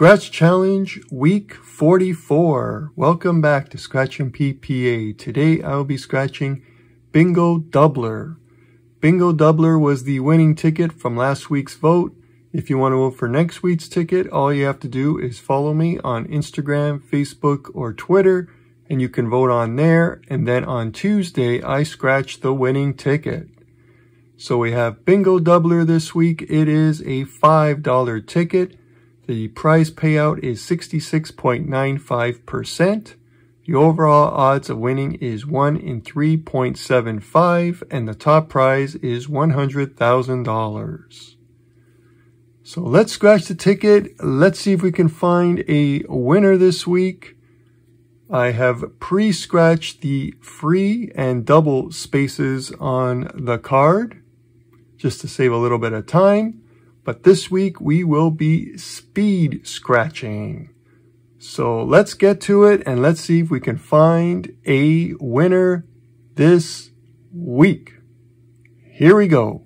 Scratch Challenge Week 44. Welcome back to Scratchin' PPA. Today I'll be scratching Bingo Doubler. Bingo Doubler was the winning ticket from last week's vote. If you want to vote for next week's ticket, all you have to do is follow me on Instagram, Facebook, or Twitter, and you can vote on there. And then on Tuesday, I scratch the winning ticket. So we have Bingo Doubler this week. It is a $5 ticket. The prize payout is 66.95%. The overall odds of winning is 1 in 3.75, and the top prize is $100,000. So let's scratch the ticket. Let's see if we can find a winner this week. I have pre-scratched the free and double spaces on the card, just to save a little bit of time. But this week we will be speed scratching. So let's get to it and let's see if we can find a winner this week. Here we go.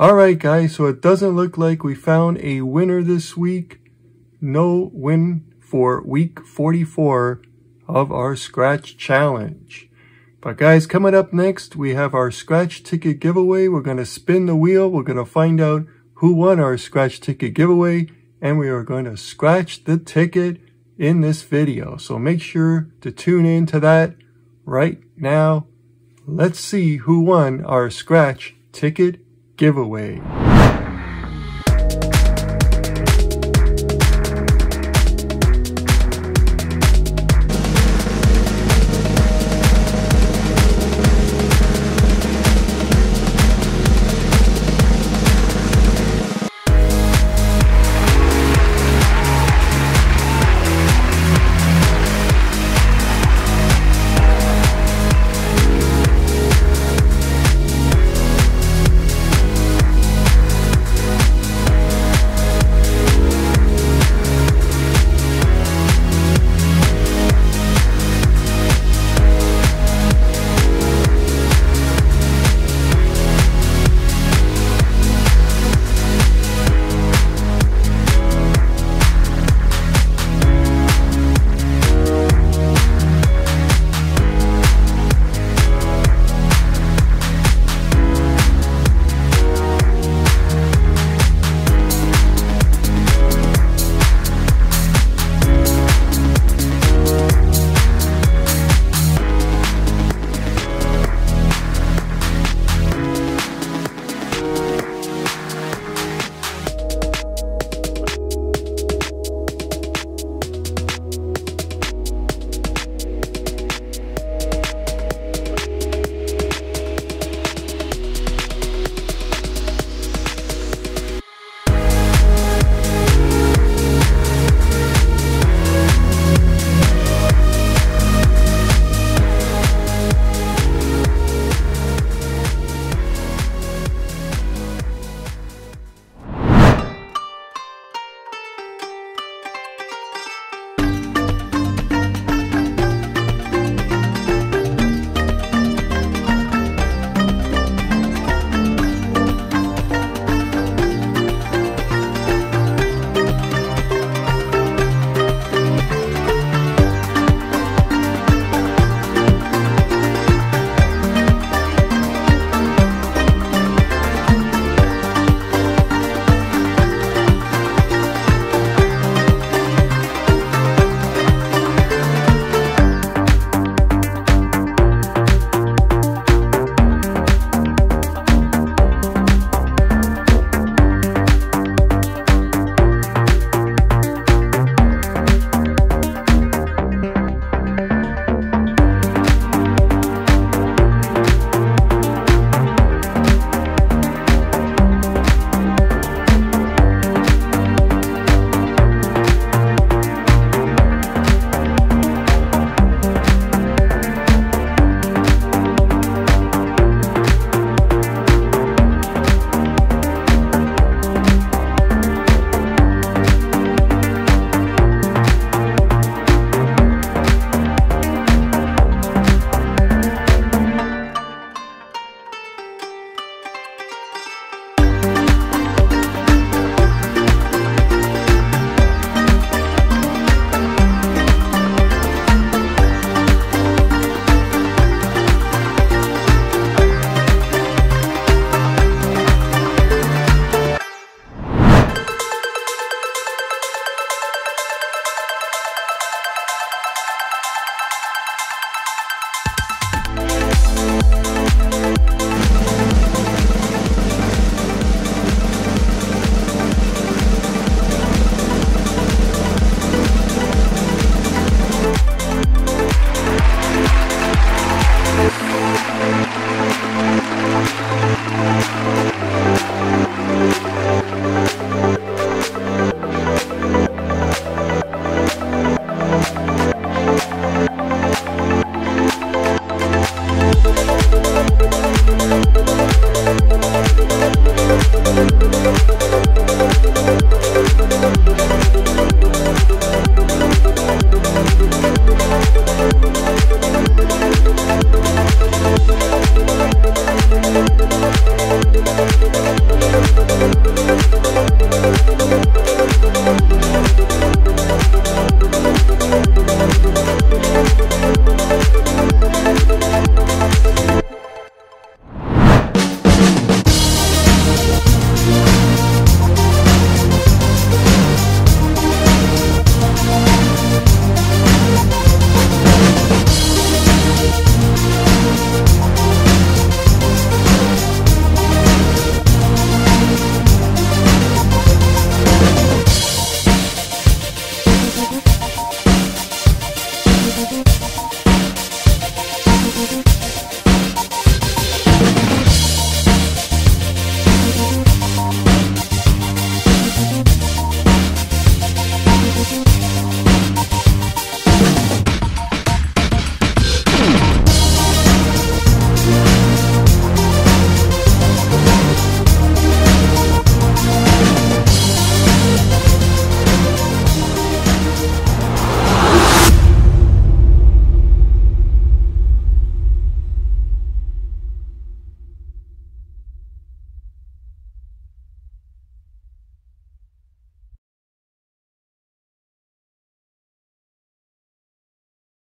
Alright guys, so it doesn't look like we found a winner this week. No win for week 44 of our Scratch Challenge. But guys, coming up next, we have our Scratch Ticket Giveaway. We're going to spin the wheel. We're going to find out who won our Scratch Ticket Giveaway. And we are going to scratch the ticket in this video. So make sure to tune in to that right now. Let's see who won our scratch ticket giveaway.